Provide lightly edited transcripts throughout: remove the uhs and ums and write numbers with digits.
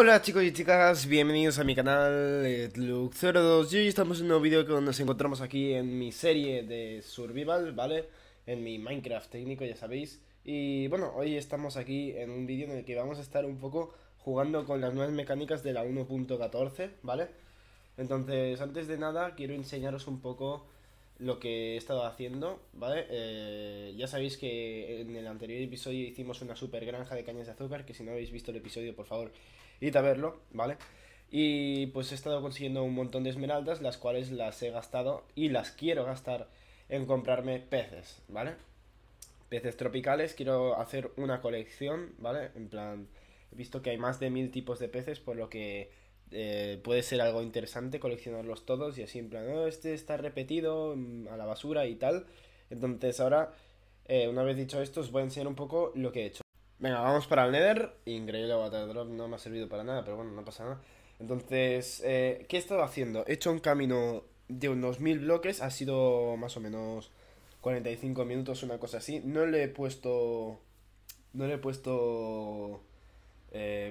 Hola chicos y chicas, bienvenidos a mi canal Edlux02. Y hoy estamos en un nuevo vídeo que nos encontramos aquí en mi serie de survival, ¿vale? En mi Minecraft técnico, ya sabéis. Y bueno, hoy estamos aquí en un vídeo en el que vamos a estar un poco jugando con las nuevas mecánicas de la 1.14, ¿vale? Entonces, antes de nada, quiero enseñaros un poco lo que he estado haciendo, ¿vale? Ya sabéis que en el anterior episodio hicimos una super granja de cañas de azúcar, que si no habéis visto el episodio, por favor, id a verlo, ¿vale? Y pues he estado consiguiendo un montón de esmeraldas, las cuales las he gastado y las quiero gastar en comprarme peces, ¿vale? Peces tropicales, quiero hacer una colección, ¿vale? En plan, he visto que hay más de 1000 tipos de peces, por lo que puede ser algo interesante coleccionarlos todos y así en plan, oh, este está repetido, a la basura y tal. Entonces ahora, una vez dicho esto, os voy a enseñar un poco lo que he hecho. Venga, vamos para el Nether. Increíble waterdrop, no me ha servido para nada, pero bueno, no pasa nada. Entonces, ¿qué he estado haciendo? He hecho un camino de unos 1000 bloques, ha sido más o menos 45 minutos, una cosa así. No le he puesto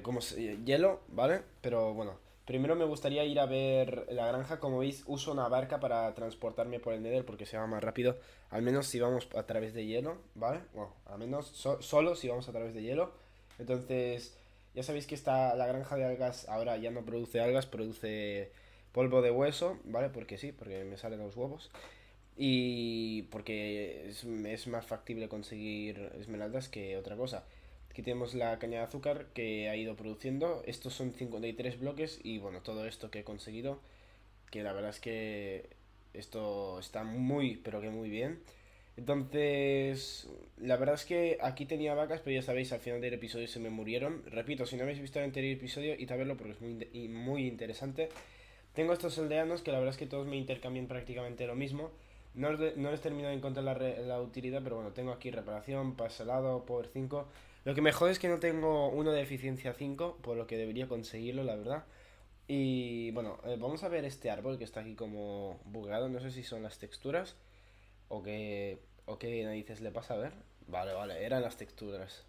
como hielo, ¿vale? Pero bueno, primero me gustaría ir a ver la granja. Como veis, uso una barca para transportarme por el Nether porque se va más rápido. Al menos si vamos a través de hielo, ¿vale? Bueno, al menos solo si vamos a través de hielo. Entonces, ya sabéis que la granja de algas ahora ya no produce algas, produce polvo de hueso, ¿vale? Porque sí, porque me salen los huevos. Y porque es más factible conseguir esmeraldas que otra cosa. Aquí tenemos la caña de azúcar que ha ido produciendo. Estos son 53 bloques y bueno, todo esto que he conseguido, que la verdad es que esto está muy, pero que muy bien. Entonces, la verdad es que aquí tenía vacas, pero ya sabéis, al final del episodio se me murieron. Repito, si no habéis visto el anterior episodio, id a verlo porque es muy interesante. Tengo estos aldeanos que la verdad es que todos me intercambian prácticamente lo mismo. No les termino de encontrar la utilidad, pero bueno, tengo aquí reparación, pasalado, power 5. Lo que me jode es que no tengo uno de eficiencia 5, por lo que debería conseguirlo, la verdad. Y bueno, vamos a ver este árbol que está aquí como bugueado. No sé si son las texturas o qué narices le pasa, a ver. Vale, eran las texturas.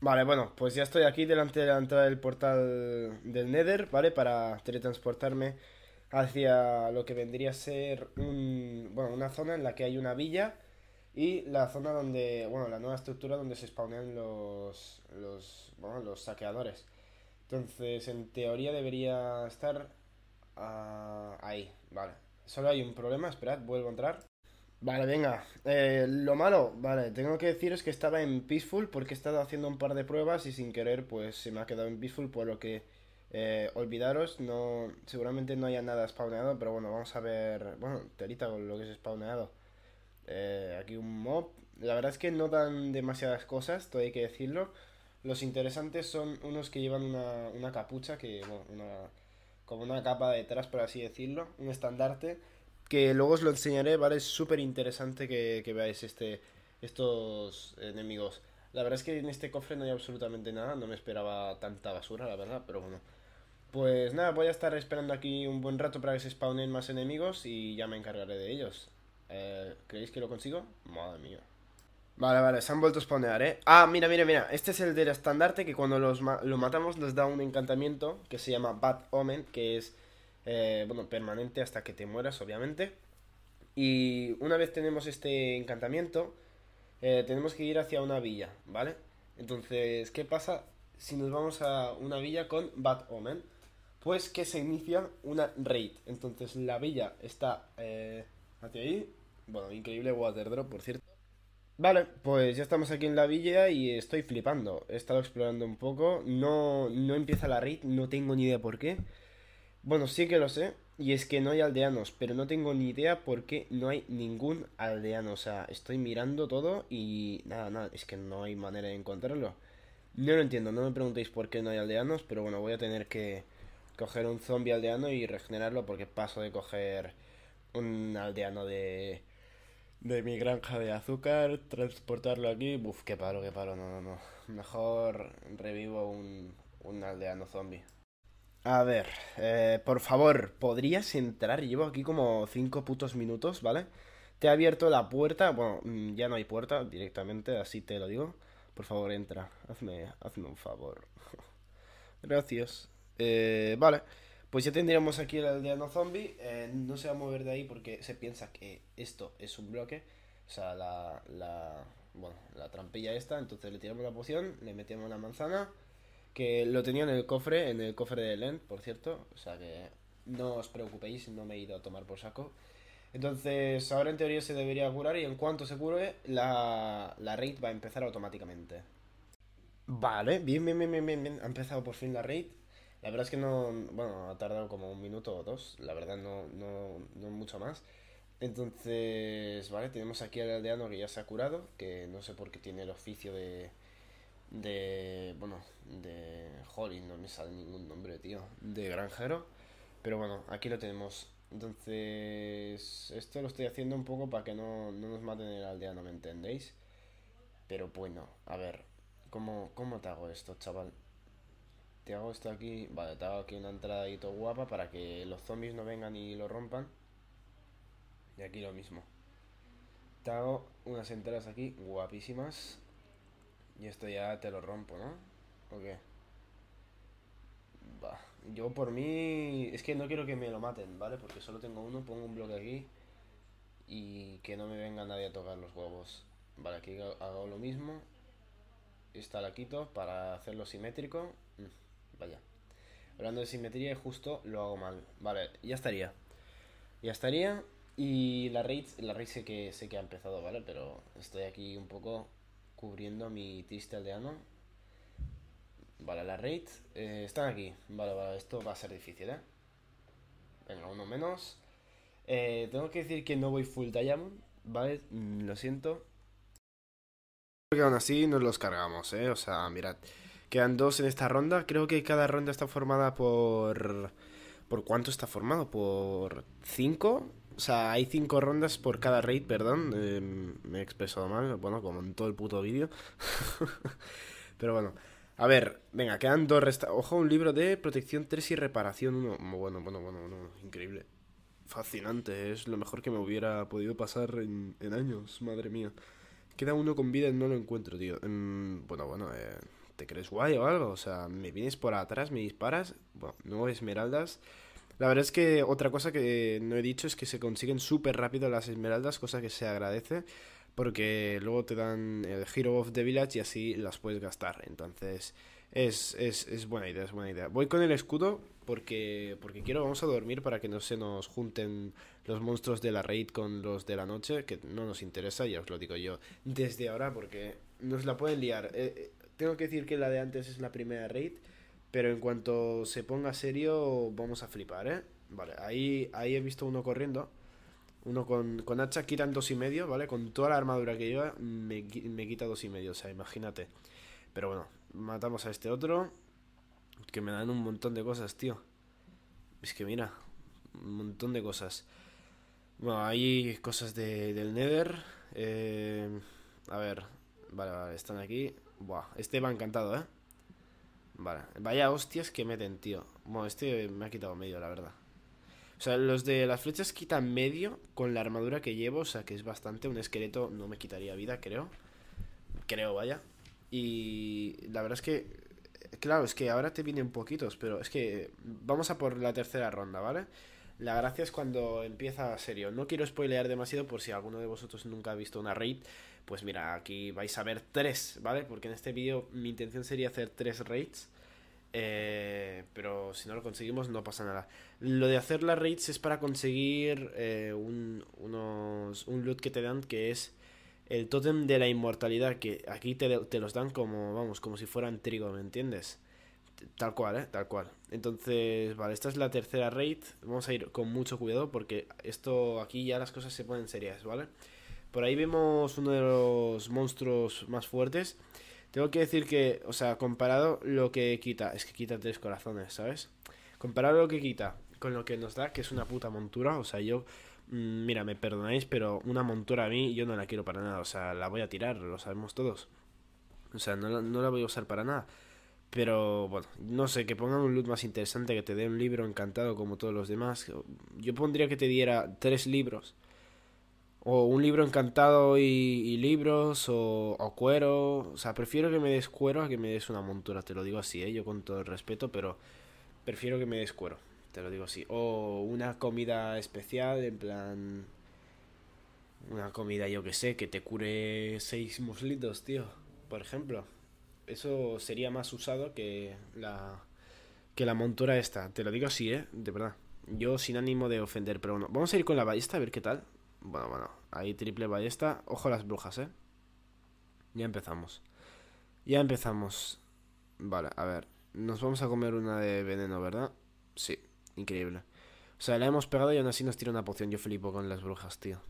Vale, bueno, pues ya estoy aquí delante de la entrada del portal del Nether, ¿vale? Para teletransportarme hacia lo que vendría a ser una zona en la que hay una villa. Y la zona donde, bueno, la nueva estructura donde se spawnean los saqueadores. Entonces, en teoría debería estar ahí, vale. Solo hay un problema, esperad, vuelvo a entrar. Vale, venga, lo malo, vale, tengo que deciros que estaba en Peaceful porque he estado haciendo un par de pruebas y sin querer pues se me ha quedado en Peaceful, por lo que olvidaros, no, seguramente no haya nada spawneado, pero bueno, vamos a ver, bueno, telita con lo que es spawneado. Aquí un mob. La verdad es que no dan demasiadas cosas, todo hay que decirlo. Los interesantes son unos que llevan una capucha, que bueno, como una capa detrás, por así decirlo, un estandarte, que luego os lo enseñaré, ¿vale? Es súper interesante que veáis estos enemigos. La verdad es que en este cofre no hay absolutamente nada, no me esperaba tanta basura, la verdad, pero bueno. Pues nada, voy a estar esperando aquí un buen rato para que se spawnen más enemigos y ya me encargaré de ellos. ¿Creéis que lo consigo? Madre mía. Vale, se han vuelto a spawnear, ¿eh? Ah, mira, este es el del estandarte que cuando lo matamos nos da un encantamiento que se llama Bad Omen, que es, bueno, permanente hasta que te mueras, obviamente. Y una vez tenemos este encantamiento, tenemos que ir hacia una villa, ¿vale? Entonces, ¿qué pasa si nos vamos a una villa con Bad Omen? Pues que se inicia una raid. Entonces la villa está, hacia ahí. Bueno, increíble waterdrop, por cierto. Vale, pues ya estamos aquí en la villa y estoy flipando. He estado explorando un poco. No empieza la raid, no tengo ni idea por qué. Bueno, sí que lo sé. Y es que no hay aldeanos, pero no tengo ni idea por qué no hay ningún aldeano. O sea, estoy mirando todo y nada, es que no hay manera de encontrarlo. No lo entiendo, no me preguntéis por qué no hay aldeanos, pero bueno, voy a tener que coger un zombie aldeano y regenerarlo porque paso de coger un aldeano de mi granja de azúcar, transportarlo aquí. Buf, qué palo, no. Mejor revivo un aldeano zombie. A ver, por favor, ¿podrías entrar? Llevo aquí como 5 putos minutos, ¿vale? Te he abierto la puerta, bueno, ya no hay puerta directamente, así te lo digo. Por favor, entra, hazme un favor. Gracias. Vale, pues ya tendríamos aquí el aldeano zombie. No se va a mover de ahí porque se piensa que esto es un bloque. O sea, la trampilla esta. Entonces le tiramos la poción, le metemos la manzana, que lo tenía en el cofre de Lent, por cierto. O sea que no os preocupéis, no me he ido a tomar por saco. Entonces ahora en teoría se debería curar, y en cuanto se cure la raid va a empezar automáticamente. Vale, bien. Ha empezado por fin la raid. La verdad es que no, bueno, ha tardado como un minuto o dos, la verdad no mucho más. Entonces, vale, tenemos aquí al aldeano que ya se ha curado, que no sé por qué tiene el oficio de Holly, no me sale ningún nombre, tío, de granjero. Pero bueno, aquí lo tenemos. Entonces, esto lo estoy haciendo un poco para que no nos maten el aldeano, ¿me entendéis? Pero bueno, a ver, ¿cómo te hago esto, chaval? Te hago esto aquí, vale, te hago aquí una entradita guapa para que los zombies no vengan y lo rompan. Y aquí lo mismo. Te hago unas entradas aquí guapísimas. Y esto ya te lo rompo, ¿no? ¿O qué? Bah, yo por mí... Es que no quiero que me lo maten, ¿vale? Porque solo tengo uno, pongo un bloque aquí. Y que no me venga nadie a tocar los huevos. Vale, aquí hago lo mismo. Esta la quito para hacerlo simétrico. Vaya. Hablando de simetría, justo lo hago mal. Vale, ya estaría. Ya estaría. Y la raid sé que ha empezado, ¿vale? Pero estoy aquí un poco cubriendo a mi triste aldeano. Vale, la raid. Están aquí. Vale, esto va a ser difícil, ¿eh? Venga, uno menos. Tengo que decir que no voy full diamond, ¿vale? Lo siento. Porque aún así nos los cargamos, ¿eh? O sea, mirad. Quedan dos en esta ronda. Creo que cada ronda está formada por... ¿Por cuánto está formado? ¿Por 5? O sea, hay 5 rondas por cada raid, perdón, me he expresado mal, bueno, como en todo el puto vídeo. Pero bueno, a ver, venga, quedan 2 restas. Ojo, un libro de protección 3 y reparación 1. Bueno, increíble. Fascinante, es lo mejor que me hubiera podido pasar en años, madre mía. Queda uno con vida y no lo encuentro, tío. ¿Te crees guay o algo? O sea, me vienes por atrás, me disparas. Bueno, 9 esmeraldas. La verdad es que otra cosa que no he dicho es que se consiguen súper rápido las esmeraldas, cosa que se agradece, porque luego te dan el Hero of the Village y así las puedes gastar. Entonces es buena idea, es buena idea. Voy con el escudo porque quiero, vamos a dormir para que no se nos junten los monstruos de la raid con los de la noche, que no nos interesa, ya os lo digo yo desde ahora, porque nos la pueden liar. Tengo que decir que la de antes es la primera raid. Pero en cuanto se ponga serio, vamos a flipar, ¿eh? Vale, ahí he visto uno corriendo. Uno con hacha, quitan 2,5, ¿vale? Con toda la armadura que lleva, me quita 2,5, o sea, imagínate. Pero bueno, matamos a este otro. Que me dan un montón de cosas, tío. Es que mira, un montón de cosas. Bueno, hay cosas del Nether. A ver, vale, están aquí. Buah, este va encantado, ¿eh? Vale, vaya hostias que meten, tío. Bueno, este me ha quitado medio, la verdad. O sea, los de las flechas quitan medio con la armadura que llevo, o sea que es bastante. Un esqueleto no me quitaría vida, creo. Vaya. Y la verdad es que, claro, es que ahora te vienen poquitos, pero es que vamos a por la tercera ronda, ¿vale? La gracia es cuando empieza serio. No quiero spoilear demasiado por si alguno de vosotros nunca ha visto una raid. Pues mira, aquí vais a ver 3, ¿vale? Porque en este vídeo mi intención sería hacer 3 raids. Pero si no lo conseguimos no pasa nada. Lo de hacer las raids es para conseguir un loot que te dan, que es el tótem de la inmortalidad. Que aquí te los dan como, vamos, como si fueran trigo, ¿me entiendes? Tal cual, ¿eh? Tal cual. Entonces, vale, esta es la tercera raid. Vamos a ir con mucho cuidado porque esto aquí ya las cosas se ponen serias, ¿vale? Por ahí vemos uno de los monstruos más fuertes. Tengo que decir que, o sea, comparado lo que quita, es que quita 3 corazones, ¿sabes? Comparado lo que quita con lo que nos da, que es una puta montura. O sea, yo, mira, me perdonáis, pero una montura a mí yo no la quiero para nada. O sea, la voy a tirar, lo sabemos todos. O sea, no la voy a usar para nada. Pero, bueno, no sé, que pongan un loot más interesante, que te dé un libro encantado como todos los demás. Yo pondría que te diera 3 libros. O un libro encantado y libros, o cuero. O sea, prefiero que me des cuero a que me des una montura, te lo digo así, ¿eh? Yo con todo el respeto, pero... prefiero que me des cuero, te lo digo así. O una comida especial, en plan... una comida, yo que sé, que te cure 6 muslitos, tío, por ejemplo. Eso sería más usado que la montura esta. Te lo digo así, de verdad. Yo sin ánimo de ofender, pero bueno. Vamos a ir con la ballesta a ver qué tal. Bueno, bueno, ahí triple ballesta. Ojo a las brujas, ya empezamos. Ya empezamos. Vale, a ver. Nos vamos a comer una de veneno, ¿verdad? Sí, increíble. O sea, la hemos pegado y aún así nos tira una poción. Yo flipo con las brujas, tío.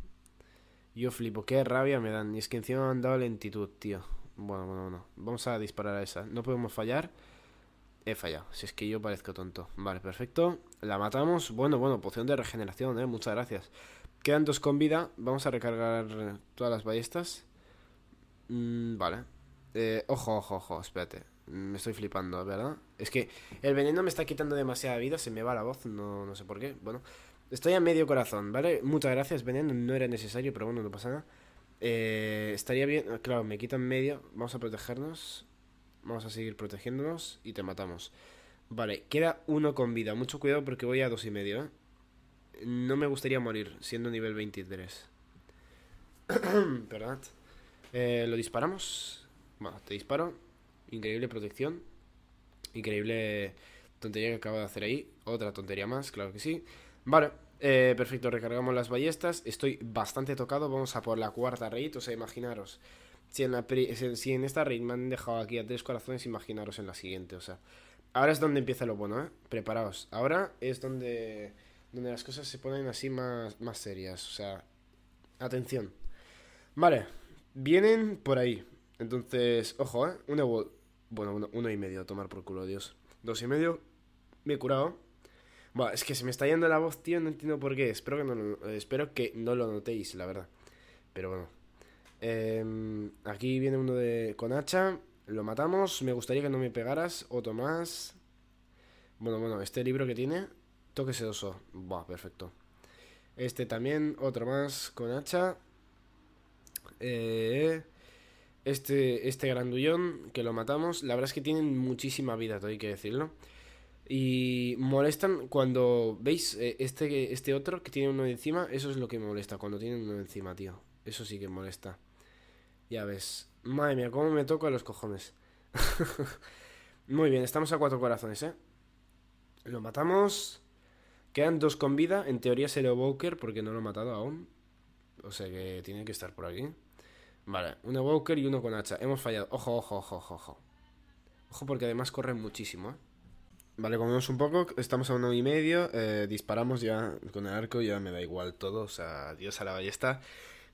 Yo flipo, qué rabia me dan. Y es que encima me han dado lentitud, tío. Bueno, bueno, bueno. Vamos a disparar a esa. No podemos fallar. He fallado, si es que yo parezco tonto. Vale, perfecto. La matamos. Bueno, bueno, poción de regeneración, muchas gracias. Quedan 2 con vida. Vamos a recargar todas las ballestas. Vale. Ojo, ojo, ojo, espérate. Me estoy flipando, ¿verdad? Es que el veneno me está quitando demasiada vida. Se me va la voz, no sé por qué. Bueno, estoy a medio corazón, ¿vale? Muchas gracias, veneno, no era necesario, pero bueno, no pasa nada. Estaría bien, claro, me quitan medio. Vamos a protegernos. Vamos a seguir protegiéndonos y te matamos. Vale, queda 1 con vida. Mucho cuidado porque voy a 2,5, No me gustaría morir siendo nivel 23. Perdón. Lo disparamos. Bueno, te disparo. Increíble protección. Increíble tontería que acabo de hacer ahí. Otra tontería más, claro que sí. Vale, perfecto, recargamos las ballestas. Estoy bastante tocado, vamos a por la 4ª raid. O sea, imaginaros si en esta raid me han dejado aquí a 3 corazones, imaginaros en la siguiente. O sea, ahora es donde empieza lo bueno, preparaos. Ahora es donde las cosas se ponen así más serias. O sea, atención. Vale, vienen por ahí. Entonces, ojo, bueno, 1,5, a tomar por culo, Dios. 2,5, me he curado. Bueno, es que se me está yendo la voz, tío, no entiendo por qué. Espero que no lo notéis, la verdad. Pero bueno. Aquí viene uno con hacha. Lo matamos. Me gustaría que no me pegaras. Otro más. Bueno, bueno, este libro que tiene. Toque sedoso. Buah, perfecto. Este también. Otro más con hacha. Este grandullón que lo matamos. La verdad es que tienen muchísima vida, hay que decirlo. Y molestan cuando... ¿Veis? Este otro que tiene uno encima. Eso es lo que me molesta, cuando tienen uno encima, tío. Eso sí que molesta. Ya ves. Madre mía, cómo me toco a los cojones. Muy bien, estamos a 4 corazones, Lo matamos. Quedan 2 con vida. En teoría es el Evoker porque no lo he matado aún. O sea que tiene que estar por aquí. Vale, un Evoker y uno con hacha. Hemos fallado. Ojo, ojo, ojo, ojo, ojo. Ojo porque además corren muchísimo, Vale, comemos un poco. Estamos a 1,5. Disparamos ya con el arco. Ya me da igual todo. O sea, adiós a la ballesta.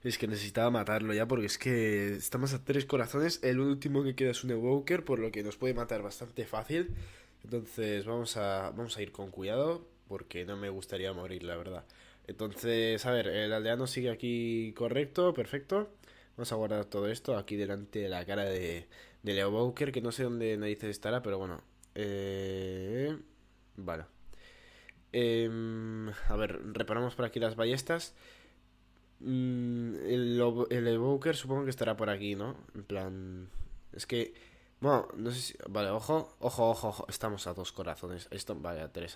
Es que necesitaba matarlo ya porque es que estamos a 3 corazones. El último que queda es un Evoker, por lo que nos puede matar bastante fácil. Entonces vamos a ir con cuidado porque no me gustaría morir, la verdad. Entonces, a ver, el aldeano sigue aquí correcto, perfecto. Vamos a guardar todo esto aquí delante de la cara de Leo Bowker, que no sé dónde narices estará, pero bueno. Vale. A ver, reparamos por aquí las ballestas. El Evoker supongo que estará por aquí, ¿no? En plan... Es que... Bueno, no sé si... Vale, ojo, ojo, ojo, ojo. Estamos a 2 corazones. Esto... Vale, a tres.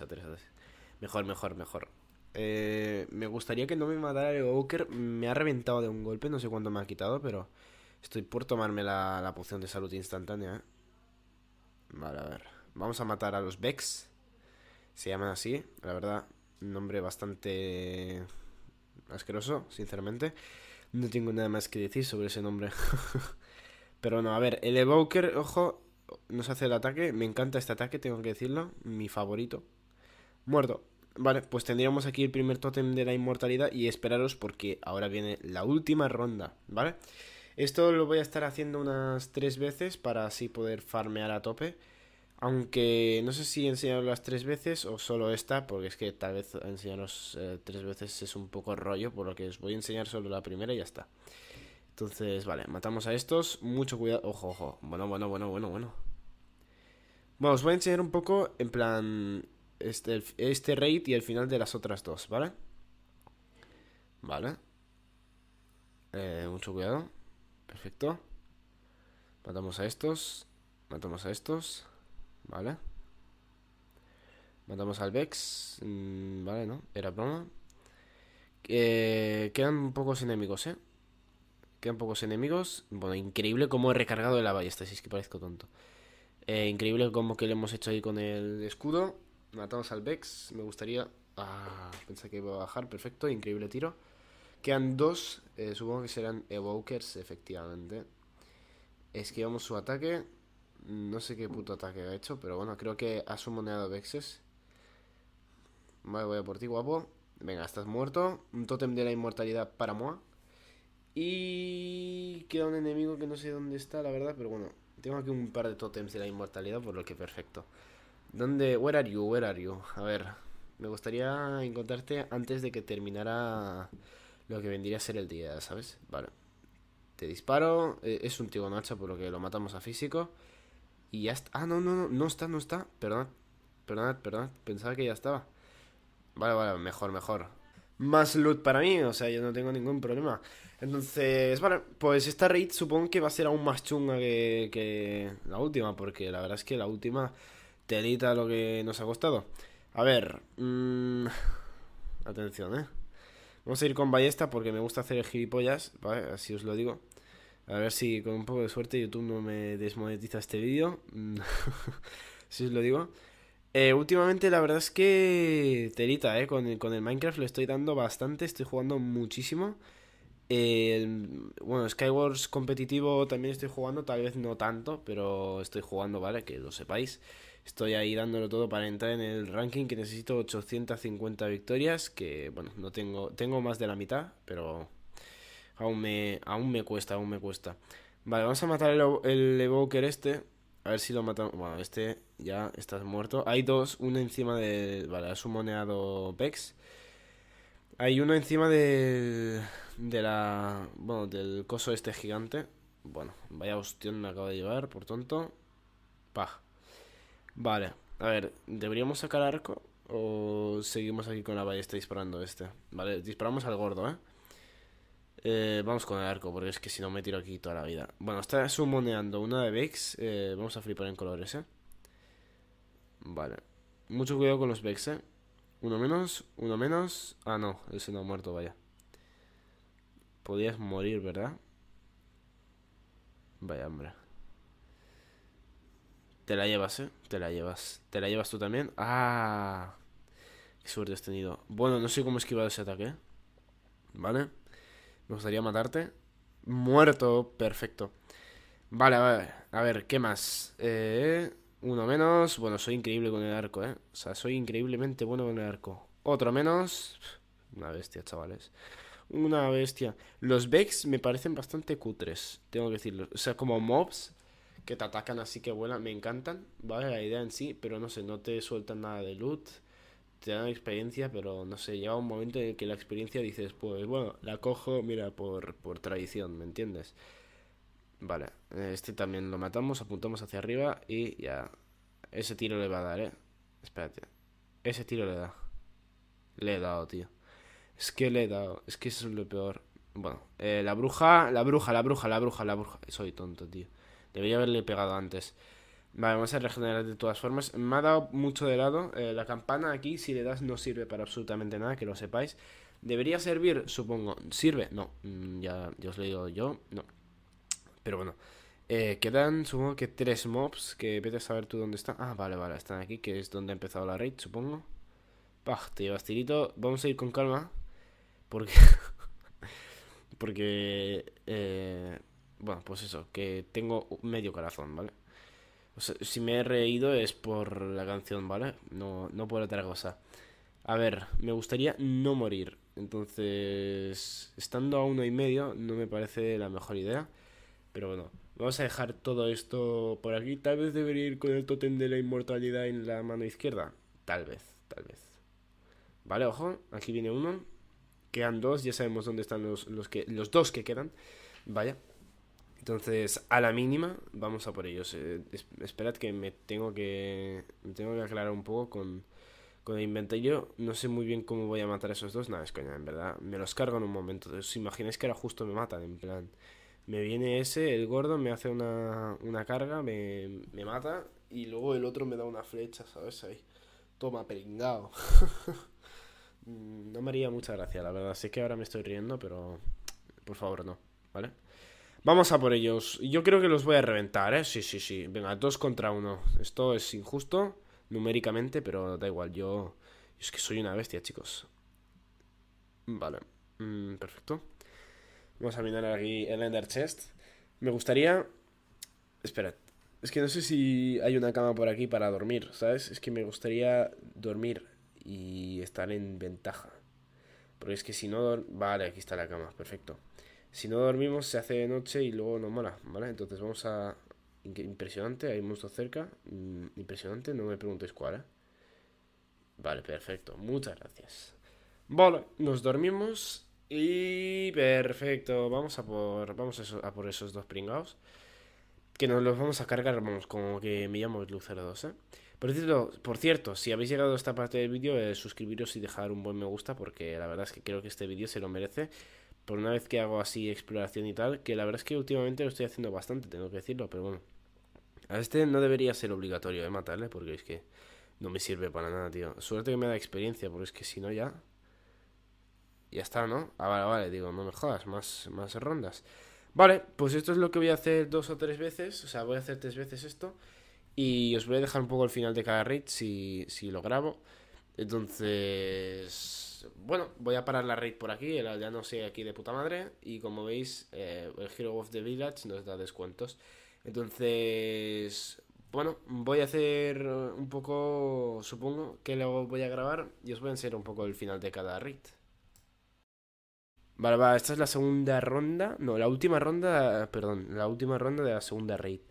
Mejor, mejor, mejor. Me gustaría que no me matara el Evoker. Me ha reventado de un golpe, no sé cuánto me ha quitado, pero estoy por tomarme la poción de salud instantánea, Vale, a ver. Vamos a matar a los Vex. Se llaman así, la verdad. Un nombre bastante... asqueroso, sinceramente. No tengo nada más que decir sobre ese nombre. Pero bueno, a ver, el Evoker, ojo, nos hace el ataque. Me encanta este ataque, tengo que decirlo. Mi favorito. Muerto. Vale, pues tendríamos aquí el primer tótem de la inmortalidad. Y esperaros porque ahora viene la última ronda, ¿vale? Esto lo voy a estar haciendo unas 3 veces para así poder farmear a tope. Aunque no sé si enseñaros las 3 veces o solo esta, porque es que tal vez enseñaros 3 veces es un poco rollo, por lo que os voy a enseñar solo la primera y ya está. Entonces, vale, matamos a estos, mucho cuidado, ojo, ojo, bueno. Bueno, os voy a enseñar un poco, en plan, este raid y el final de las otras 2, ¿vale? Vale. Mucho cuidado, perfecto. Matamos a estos, vale. Matamos al Vex. Vale, no, era broma. Quedan pocos enemigos, Quedan pocos enemigos. Bueno, increíble cómo he recargado la ballesta. Si es que parezco tonto. Increíble cómo que le hemos hecho ahí con el escudo. Matamos al Vex. Me gustaría... Ah, pensé que iba a bajar. Perfecto, increíble tiro. Quedan dos. Supongo que serán Evokers, efectivamente. Esquivamos su ataque. No sé qué puto ataque ha hecho, pero bueno, creo que ha sumoneado Vexes. Vale, voy a por ti, guapo. Venga, estás muerto. Un tótem de la inmortalidad para Moa. Y queda un enemigo que no sé dónde está, la verdad, pero bueno. Tengo aquí un par de tótems de la inmortalidad, por lo que perfecto. ¿Dónde? Where are you? Where are you? A ver, me gustaría encontrarte antes de que terminara lo que vendría a ser el día, ¿sabes? Vale. Te disparo. Es un tío nacha, por lo que lo matamos a físico. Y ya está. Ah, no, no, no. No está, no está. Perdón. Perdón, perdón. Pensaba que ya estaba. Vale, vale. Mejor, mejor. Más loot para mí. O sea, yo no tengo ningún problema. Entonces, vale. Pues esta raid supongo que va a ser aún más chunga que la última. Porque la verdad es que la última telita lo que nos ha costado. A ver. Atención, Vamos a ir con ballesta porque me gusta hacer el gilipollas. Vale, así os lo digo. A ver si con un poco de suerte YouTube no me desmonetiza este vídeo. Si os lo digo. Últimamente la verdad es que... Telita, con el Minecraft lo estoy dando bastante. Estoy jugando muchísimo. Bueno, Skywars competitivo también estoy jugando. Tal vez no tanto, pero estoy jugando, ¿vale? Que lo sepáis. Estoy ahí dándolo todo para entrar en el ranking, que necesito 850 victorias. Que, bueno, no tengo... Tengo más de la mitad, pero... Aún me cuesta, aún me cuesta. Vale, vamos a matar el Evoker este. A ver si lo matamos. Bueno, este ya está muerto. Hay dos, uno encima del... Vale, ha sumoneado Pex. Hay uno encima del... De la... Bueno, del coso este gigante. Bueno, vaya hostión me acabo de llevar, por tonto. Pah. Vale, a ver, ¿deberíamos sacar arco? ¿O seguimos aquí con la ballesta disparando este? Vale, disparamos al gordo, vamos con el arco, porque es que si no me tiro aquí toda la vida. Bueno, está sumoneando una de Vex. Vamos a flipar en colores, Vale. Mucho cuidado con los Vex, Uno menos, uno menos. Ah, no, ese no ha muerto, vaya. Podías morir, ¿verdad? Vaya, hombre. Te la llevas, Te la llevas. ¿Te la llevas tú también? ¡Ah! Qué suerte has tenido. Bueno, no sé cómo he esquivado ese ataque, Vale. Me gustaría matarte. Muerto, perfecto. Vale, vale. A ver, ¿qué más? Uno menos. Bueno, soy increíble con el arco, O sea, soy increíblemente bueno con el arco. Otro menos. Una bestia, chavales. Una bestia. Los Vex me parecen bastante cutres, tengo que decirlo. O sea, como mobs que te atacan así que vuelan. Me encantan, ¿vale? La idea en sí, pero no sé, no te sueltan nada de loot. Te dan experiencia, pero no sé, llega un momento en el que la experiencia dices, pues bueno, la cojo, mira, por tradición, ¿me entiendes? Vale, este también lo matamos, apuntamos hacia arriba y ya. Ese tiro le va a dar, Espérate. Ese tiro le da. Le he dado, tío. Es que le he dado, es que eso es lo peor. Bueno, la bruja. Soy tonto, tío. Debería haberle pegado antes. Vale, vamos a regenerar de todas formas. Me ha dado mucho de lado. La campana aquí, si le das, no sirve para absolutamente nada, que lo sepáis. ¿Debería servir? Supongo. ¿Sirve? No. Ya os lo digo yo. No. Pero bueno. Quedan, supongo que 3 mobs. Que vete a saber tú dónde están. Ah, vale, vale. Están aquí, que es donde ha empezado la raid, supongo. Pah, te llevas tirito. Vamos a ir con calma. Porque... Bueno, pues eso. Que tengo medio corazón, ¿vale? O sea, si me he reído es por la canción, ¿vale? No por otra cosa. A ver, me gustaría no morir. Entonces, estando a 1,5 no me parece la mejor idea. Pero bueno, vamos a dejar todo esto por aquí. Tal vez debería ir con el tótem de la inmortalidad en la mano izquierda. Tal vez, tal vez. Vale, ojo, aquí viene uno. Quedan dos, ya sabemos dónde están los dos que quedan. Vaya. Entonces, a la mínima, vamos a por ellos. Esperad que me tengo que aclarar un poco con el inventario. No sé muy bien cómo voy a matar a esos dos. Nada, es coña, en verdad. Me los cargo en un momento. ¿Os imagináis que ahora justo me matan? En plan, me viene ese, el gordo, me hace una carga, me mata. Y luego el otro me da una flecha, ¿sabes? Ahí. Toma, peringao. No me haría mucha gracia, la verdad. Sé que ahora me estoy riendo, pero por favor no, ¿vale? Vamos a por ellos. Yo creo que los voy a reventar, ¿eh? Sí, sí, sí. Venga, 2 contra 1. Esto es injusto numéricamente, pero da igual. Yo es que soy una bestia, chicos. Vale, perfecto. Vamos a minar aquí el Ender Chest. Me gustaría... Esperad. Es que no sé si hay una cama por aquí para dormir, ¿sabes? Es que me gustaría dormir y estar en ventaja. Porque es que si no... Vale, aquí está la cama, perfecto. Si no dormimos se hace de noche y luego no mola, ¿vale? Entonces vamos a... Impresionante, hay monstruos cerca. Impresionante, no me preguntéis cuál, ¿eh? Vale, perfecto, muchas gracias. Vale, nos dormimos y... Perfecto, vamos a por... Vamos a por esos 2 pringados. Que nos los vamos a cargar, vamos, como que me llamo Edlux02, ¿eh? Por cierto, si habéis llegado a esta parte del vídeo, suscribiros y dejar un buen me gusta, porque la verdad es que creo que este vídeo se lo merece. Por una vez que hago así exploración y tal, que la verdad es que últimamente lo estoy haciendo bastante, tengo que decirlo, pero bueno. A este no debería ser obligatorio de matarle, porque es que no me sirve para nada, tío. Suerte que me da experiencia, porque es que si no ya... Ya está, ¿no? Ah, vale, vale, digo, no me jodas, más rondas. Vale, pues esto es lo que voy a hacer 2 o 3 veces, o sea, voy a hacer 3 veces esto. Y os voy a dejar un poco el final de cada raid si lo grabo. Entonces, bueno, voy a parar la raid por aquí, el aldeano sigue aquí de puta madre. Y como veis, el Hero of the Village nos da descuentos. Entonces, bueno, voy a hacer un poco, supongo, que luego voy a grabar y os voy a enseñar un poco el final de cada raid. Vale, va, esta es la segunda ronda. No, la última ronda, perdón, la última ronda de la segunda raid.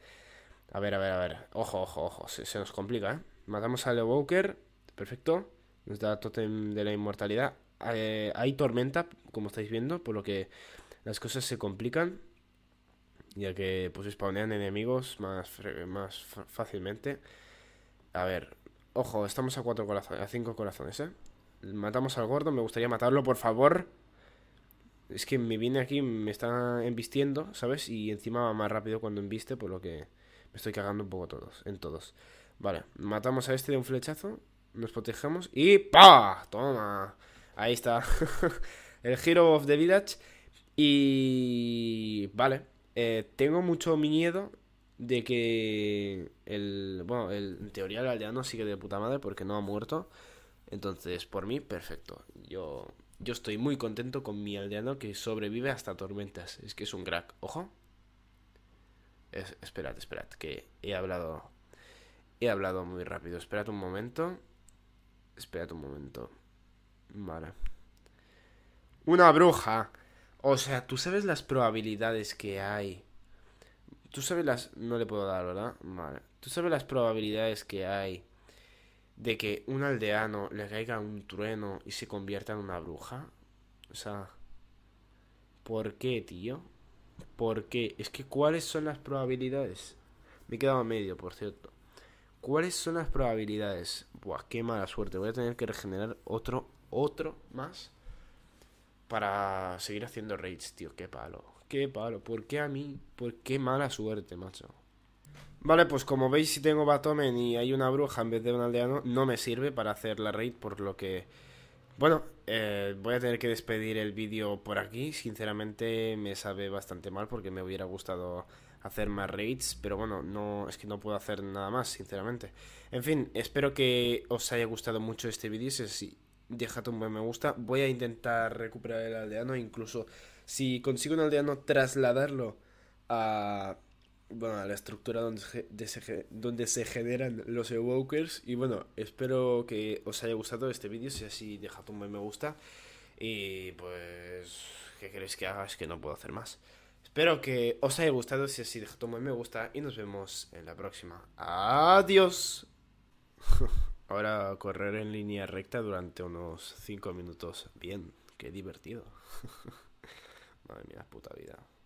A ver, a ver, a ver. Ojo, ojo, ojo, se nos complica, ¿eh? Matamos al Evoker, perfecto. Nos da tótem de la inmortalidad. Hay tormenta, como estáis viendo, por lo que las cosas se complican, ya que pues spawnean enemigos más fácilmente. A ver, ojo, estamos a 4 corazones, a 5 corazones, ¿eh? Matamos al gordo, me gustaría matarlo, por favor. Es que me viene aquí, me está embistiendo, ¿sabes? Y encima va más rápido cuando embiste, por lo que me estoy cagando un poco en todos. Vale, matamos a este de un flechazo, nos protegemos y ¡pa! ¡Toma! Ahí está. El Hero of the Village. Y... Vale, tengo mucho miedo de que el... Bueno, en teoría el aldeano sigue de puta madre porque no ha muerto. Entonces, por mí, perfecto. Yo estoy muy contento con mi aldeano que sobrevive hasta tormentas. Es que es un crack. Ojo. Esperad, esperad, que he hablado muy rápido. Esperad un momento. Esperad un momento. Vale. Una bruja. O sea, tú sabes las probabilidades que hay. Tú sabes las... No le puedo dar, ¿verdad? Vale. Tú sabes las probabilidades que hay de que un aldeano le caiga un trueno y se convierta en una bruja. O sea, ¿por qué, tío? ¿Por qué? Es que ¿cuáles son las probabilidades? Me he quedado a medio, por cierto. ¿Cuáles son las probabilidades? Buah, qué mala suerte. Voy a tener que regenerar otro más para seguir haciendo raids, tío. Qué palo, qué palo. ¿Por qué a mí? ¿Por qué mala suerte, macho? Vale, pues como veis, si tengo Bad Omen y hay una bruja en vez de un aldeano, no me sirve para hacer la raid, por lo que... Bueno, voy a tener que despedir el vídeo por aquí. Sinceramente me sabe bastante mal porque me hubiera gustado hacer más raids, pero bueno, no, es que no puedo hacer nada más, sinceramente. En fin, espero que os haya gustado mucho este vídeo. Si es así, dejad un buen me gusta. Voy a intentar recuperar el aldeano, incluso si consigo un aldeano, trasladarlo a... Bueno, la estructura donde se generan los Evokers. Y bueno, espero que os haya gustado este vídeo. Si así, dejad un buen me gusta. Y pues... ¿Qué queréis que haga? Es que no puedo hacer más. Espero que os haya gustado. Si así, dejad un buen me gusta. Y nos vemos en la próxima. ¡Adiós! Ahora correr en línea recta durante unos 5 minutos. Bien, qué divertido. Madre mía, puta vida.